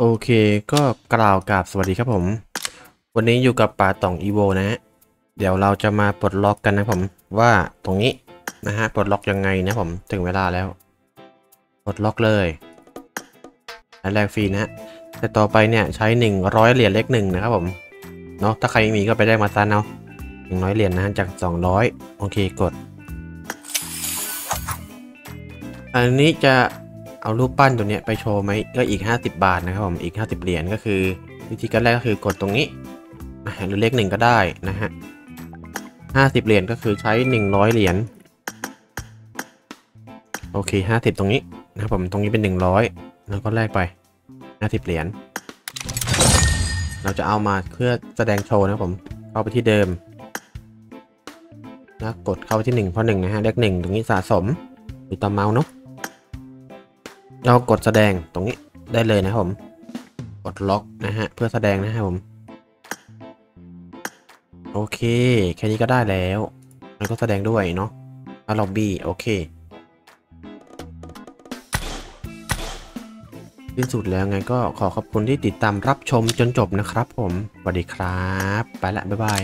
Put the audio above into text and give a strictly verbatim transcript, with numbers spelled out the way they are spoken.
โอเคก็กล่าวกราบสวัสดีครับผมวันนี้อยู่กับป่าต่องอีโวนะฮะเดี๋ยวเราจะมาปลดล็อกกันนะผมว่าตรงนี้นะฮะปลดล็อกยังไงนะผมถึงเวลาแล้วปลดล็อกเลยแรกฟรีนะฮะแต่ต่อไปเนี่ยใช้หนึ่งร้อยเหรียญเลขหนึ่งนะครับผมเนาะถ้าใครมีก็ไปได้มาซะเนาะหนึ่งร้อยเหรียญนะฮะจากสองร้อยโอเคกดอันนี้จะเอารูปปั้นตัวเนี้ยไปโชว์ไหมก็อีกห้าสิบบาทนะครับผมอีกห้าสิบเหรียญก็คือวิธีการแรกก็คือกดตรงนี้หรือเลขหนึ่งก็ได้นะฮะห้าสิบเหรียญก็คือใช้หนึ่งร้อยเหรียญโอเคห้าสิบตรงนี้นะครับผมตรงนี้เป็นหนึ่งร้อยแล้วก็แลกไปห้าสิบเหรียญเราจะเอามาเพื่อแสดงโชว์นะครับผมเข้าไปที่เดิมแล้วกดเข้าไปที่หนึ่งเพราะหนึ่งนะฮะเลขหนึ่งตรงนี้สะสมอยู่ตามเมาส์เนาะเรากดแสดงตรงนี้ได้เลยนะครับผมกดล็อกนะฮะเพื่อแสดงนะครับผมโอเคแค่นี้ก็ได้แล้วแล้วก็แสดงด้วยเนาะเอาล็อบบี้โอเคสิ้นสุดแล้วไงก็ขอขอบคุณที่ติดตามรับชมจนจบนะครับผมสวัสดีครับไปละบ๊ายบาย